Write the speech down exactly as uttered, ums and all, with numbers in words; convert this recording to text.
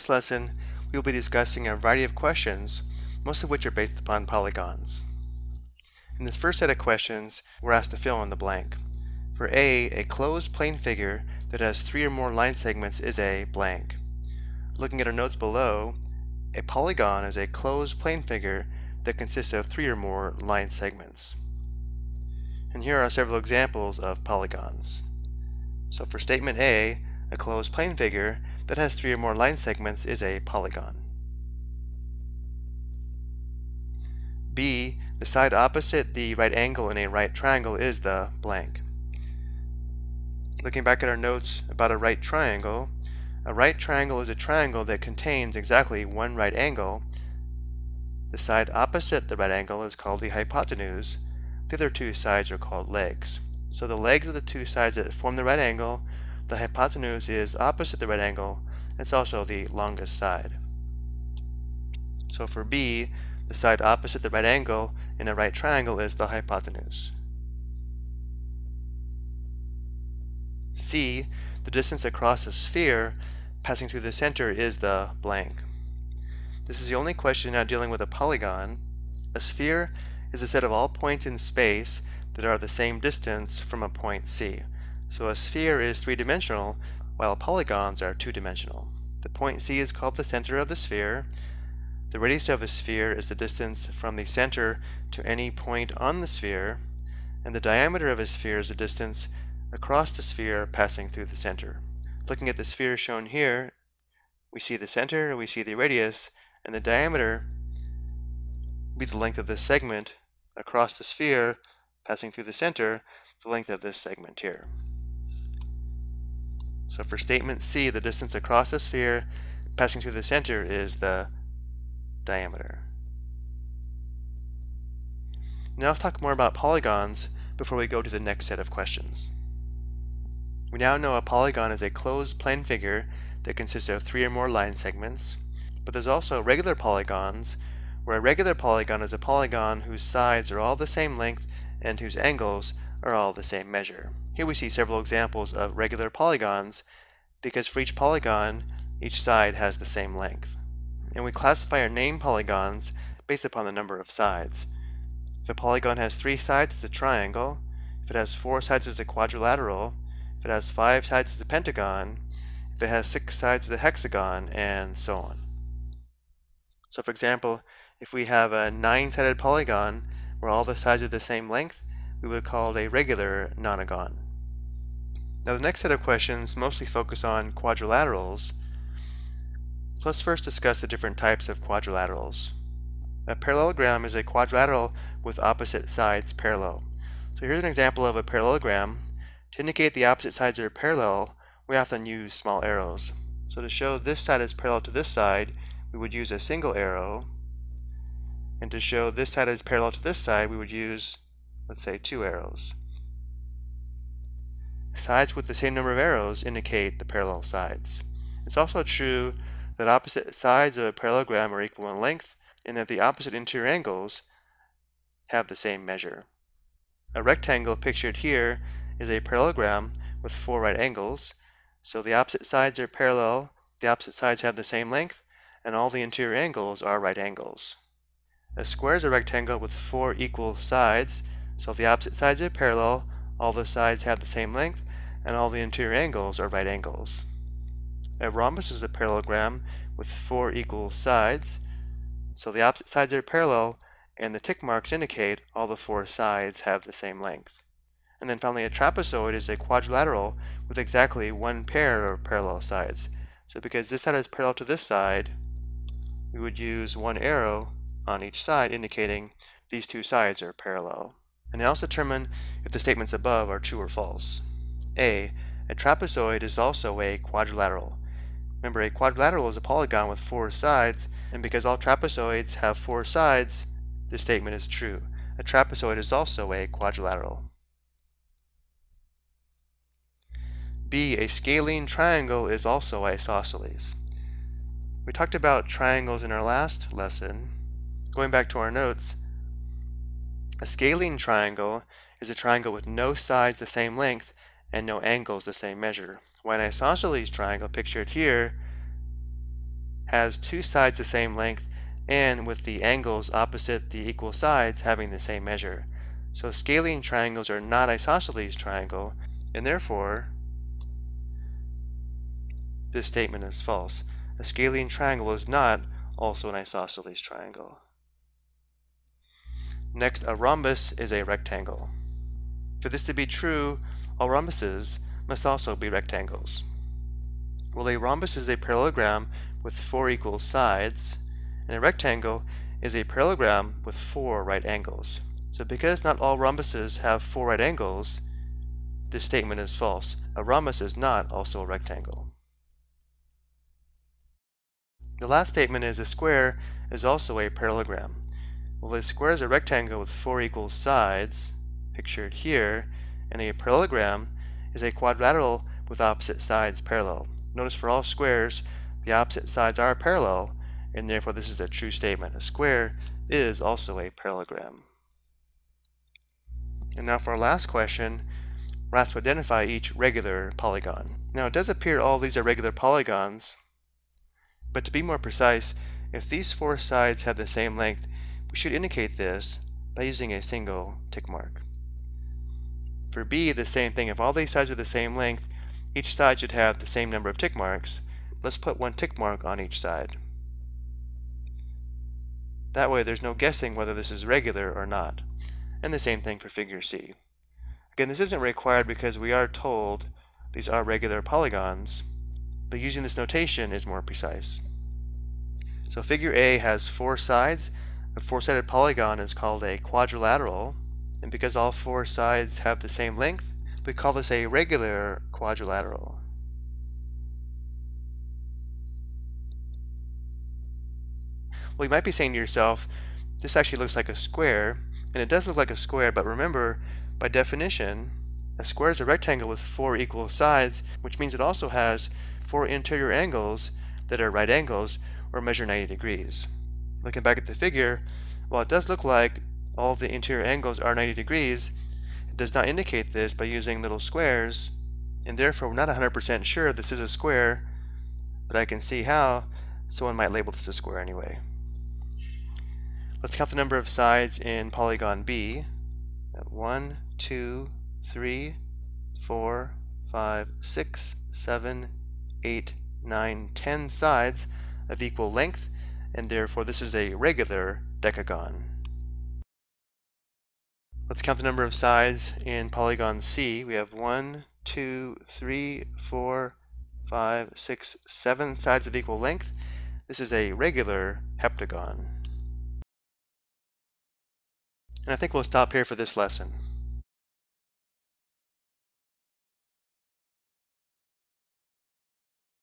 this lesson, we will be discussing a variety of questions, most of which are based upon polygons. In this first set of questions, we're asked to fill in the blank. For A, a closed plane figure that has three or more line segments is a blank. Looking at our notes below, a polygon is a closed plane figure that consists of three or more line segments. And here are several examples of polygons. So for statement A, a closed plane figure that has three or more line segments is a polygon. B, the side opposite the right angle in a right triangle is the blank. Looking back at our notes about a right triangle, a right triangle is a triangle that contains exactly one right angle. The side opposite the right angle is called the hypotenuse. The other two sides are called legs. So the legs of the two sides that form the right angle, the hypotenuse is opposite the right angle. It's also the longest side. So for B, the side opposite the right angle in a right triangle is the hypotenuse. C, the distance across a sphere passing through the center is the blank. This is the only question now dealing with a polygon. A sphere is a set of all points in space that are the same distance from a point C. So a sphere is three-dimensional, while polygons are two-dimensional. The point C is called the center of the sphere. The radius of a sphere is the distance from the center to any point on the sphere, and the diameter of a sphere is the distance across the sphere passing through the center. Looking at the sphere shown here, we see the center, we see the radius, and the diameter will be the length of this segment across the sphere passing through the center, the length of this segment here. So for statement C, the distance across the sphere passing through the center is the diameter. Now let's talk more about polygons before we go to the next set of questions. We now know a polygon is a closed plane figure that consists of three or more line segments, but there's also regular polygons, where a regular polygon is a polygon whose sides are all the same length and whose angles are all the same measure. Here we see several examples of regular polygons because for each polygon, each side has the same length. And we classify or name polygons based upon the number of sides. If a polygon has three sides, it's a triangle. If it has four sides, it's a quadrilateral. If it has five sides, it's a pentagon. If it has six sides, it's a hexagon, and so on. So for example, if we have a nine-sided polygon where all the sides are the same length, we would call it a regular nonagon. Now the next set of questions mostly focus on quadrilaterals. So let's first discuss the different types of quadrilaterals. A parallelogram is a quadrilateral with opposite sides parallel. So here's an example of a parallelogram. To indicate the opposite sides are parallel, we often use small arrows. So to show this side is parallel to this side, we would use a single arrow. And to show this side is parallel to this side, we would use, let's say, two arrows. Sides with the same number of arrows indicate the parallel sides. It's also true that opposite sides of a parallelogram are equal in length, and that the opposite interior angles have the same measure. A rectangle pictured here is a parallelogram with four right angles. So the opposite sides are parallel, the opposite sides have the same length, and all the interior angles are right angles. A square is a rectangle with four equal sides. So if the opposite sides are parallel, all the sides have the same length, and all the interior angles are right angles. A rhombus is a parallelogram with four equal sides. So the opposite sides are parallel, and the tick marks indicate all the four sides have the same length. And then finally, a trapezoid is a quadrilateral with exactly one pair of parallel sides. So because this side is parallel to this side, we would use one arrow on each side indicating these two sides are parallel. And now let's determine if the statements above are true or false. A, a trapezoid is also a quadrilateral. Remember, a quadrilateral is a polygon with four sides, and because all trapezoids have four sides, this statement is true. A trapezoid is also a quadrilateral. B, a scalene triangle is also isosceles. We talked about triangles in our last lesson. Going back to our notes, a scalene triangle is a triangle with no sides the same length and no angles the same measure, while an isosceles triangle pictured here has two sides the same length and with the angles opposite the equal sides having the same measure. So scalene triangles are not isosceles triangle, and therefore this statement is false. A scalene triangle is not also an isosceles triangle. Next, a rhombus is a rectangle. For this to be true, all rhombuses must also be rectangles. Well, a rhombus is a parallelogram with four equal sides, and a rectangle is a parallelogram with four right angles. So because not all rhombuses have four right angles, this statement is false. A rhombus is not also a rectangle. The last statement is a square is also a parallelogram. Well, a square is a rectangle with four equal sides, pictured here, and a parallelogram is a quadrilateral with opposite sides parallel. Notice for all squares, the opposite sides are parallel, and therefore this is a true statement. A square is also a parallelogram. And now for our last question, we're asked to identify each regular polygon. Now it does appear all these are regular polygons, but to be more precise, if these four sides have the same length, we should indicate this by using a single tick mark. For B, the same thing. If all these sides are the same length, each side should have the same number of tick marks. Let's put one tick mark on each side. That way there's no guessing whether this is regular or not. And the same thing for figure C. Again, this isn't required because we are told these are regular polygons, but using this notation is more precise. So figure A has four sides. A four-sided polygon is called a quadrilateral, and because all four sides have the same length, we call this a regular quadrilateral. Well, you might be saying to yourself, this actually looks like a square, and it does look like a square, but remember, by definition, a square is a rectangle with four equal sides, which means it also has four interior angles that are right angles or measure ninety degrees. Looking back at the figure, while it does look like all the interior angles are ninety degrees, it does not indicate this by using little squares, and therefore we're not one hundred percent sure this is a square, but I can see how someone might label this a square anyway. Let's count the number of sides in polygon B. One, two, three, four, five, six, seven, eight, nine, ten sides of equal length, and therefore this is a regular decagon. Let's count the number of sides in polygon C. We have one, two, three, four, five, six, seven sides of equal length. This is a regular heptagon. And I think we'll stop here for this lesson.